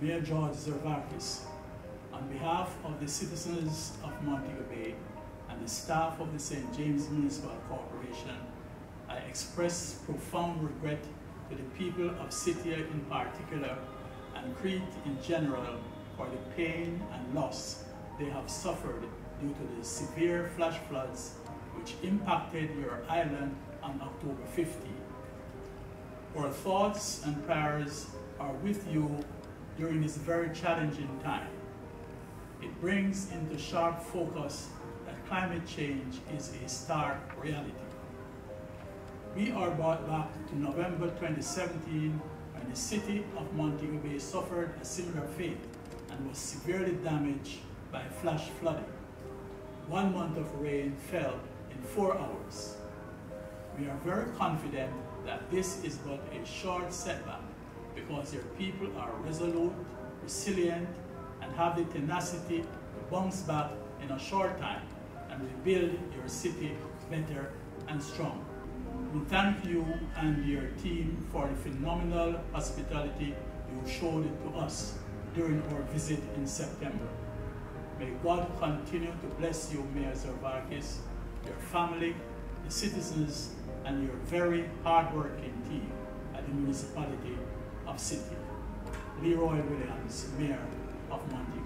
Mayor George Zervakis, on behalf of the citizens of Montego Bay and the staff of the St. James Municipal Corporation, I express profound regret to the people of Sitia in particular and Crete in general for the pain and loss they have suffered due to the severe flash floods which impacted your island on October 15. Our thoughts and prayers are with you during this very challenging time. It brings into sharp focus that climate change is a stark reality. We are brought back to November 2017, when the city of Montego Bay suffered a similar fate and was severely damaged by flash flooding. 1 month of rain fell in 4 hours. We are very confident that this is but a short setback because your people are resolute, resilient, and have the tenacity to bounce back in a short time and rebuild your city better and stronger. We thank you and your team for the phenomenal hospitality you showed to us during our visit in September. May God continue to bless you, Mayor Zervakis, your family, the citizens, and your very hard-working team at the municipality of Sitia. Leroy Williams, Mayor of Montego Bay.